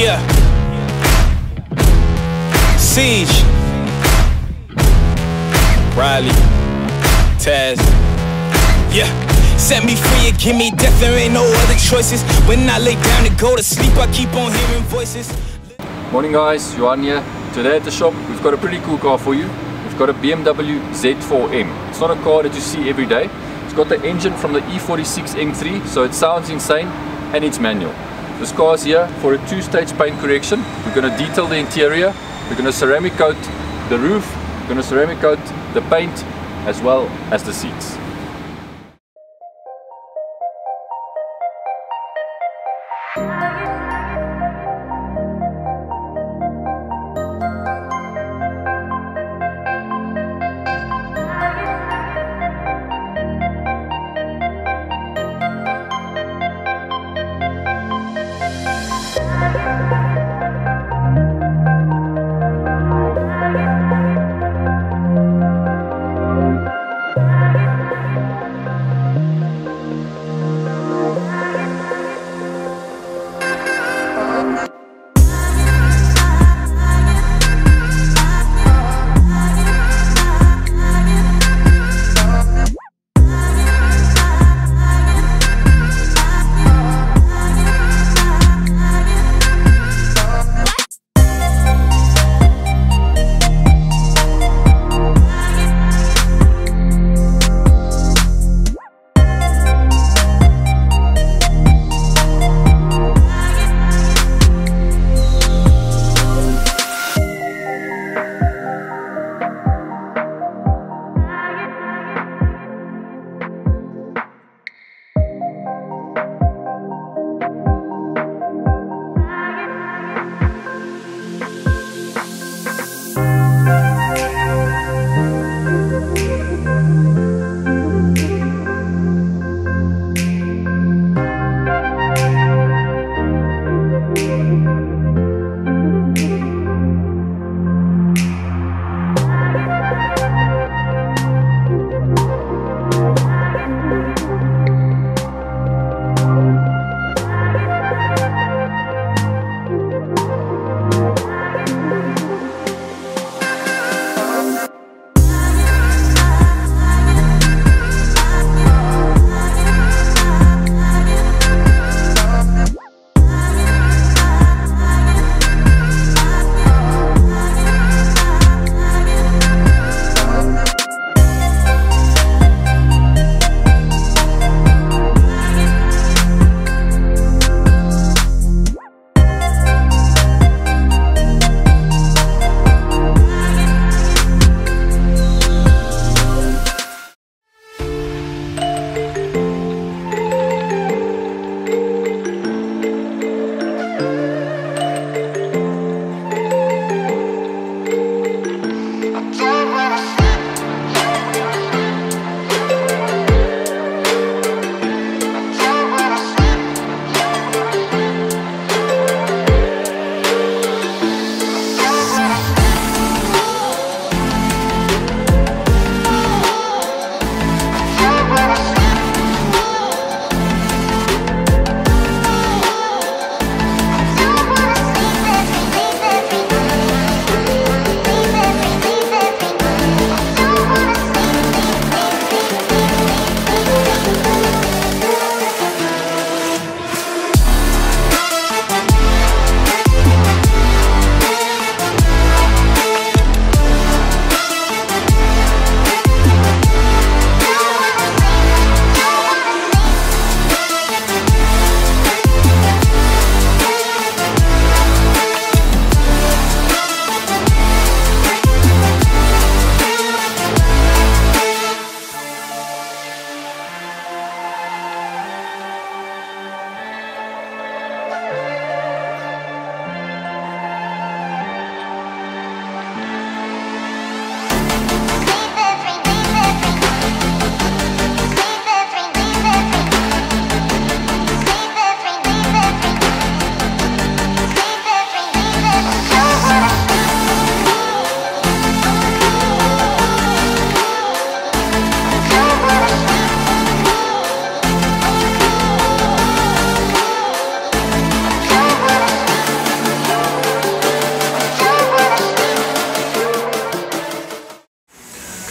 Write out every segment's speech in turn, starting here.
Yeah. Siege. Riley. Taz. Yeah. Set me free and give me death, there ain't no other choices. When I lay down to go to sleep, I keep on hearing voices. Morning guys, Johan here. Today at the shop, we've got a pretty cool car for you. We've got a BMW Z4M. It's not a car that you see every day. It's got the engine from the E46 M3, so it sounds insane, and it's manual. This car's here for a two-stage paint correction. We're going to detail the interior, we're going to ceramic coat the roof, we're going to ceramic coat the paint, as well as the seats.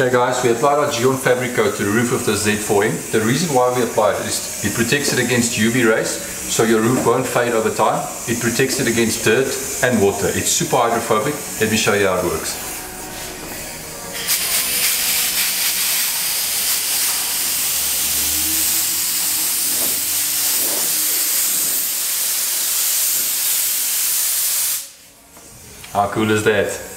Okay guys, we applied our Gyeon Fabric Coat to the roof of the Z4M. The reason why we applied it is it protects it against UV rays, so your roof won't fade over time. It protects it against dirt and water. It's super hydrophobic. Let me show you how it works. How cool is that?